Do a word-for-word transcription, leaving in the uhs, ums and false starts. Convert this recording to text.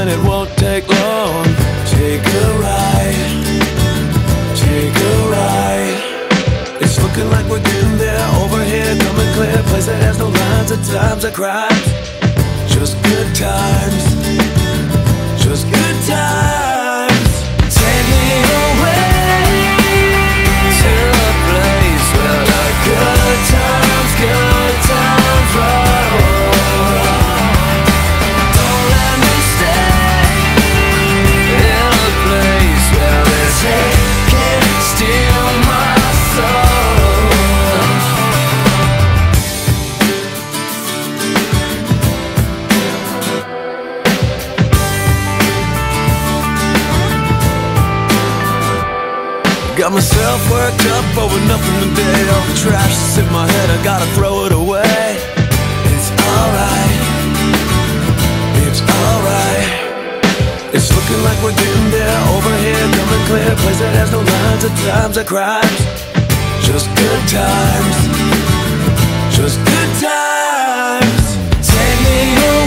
and it won't take long. Take a ride, take a ride. It's looking like we're getting there. Over here, coming clear. Place that has no lines at times I cry. Just good times, just good times. Take me away to a place where the good times, good times roll. Don't let me stay in a place where this hate can steal my soul. Got myself worked up over nothing today. All the trash is in my head, I gotta throw it away. It's alright, it's alright. It's looking like we're getting there. Over here, coming clear. Place that has no lines at times or crimes. Just good times, just good times. Take me home.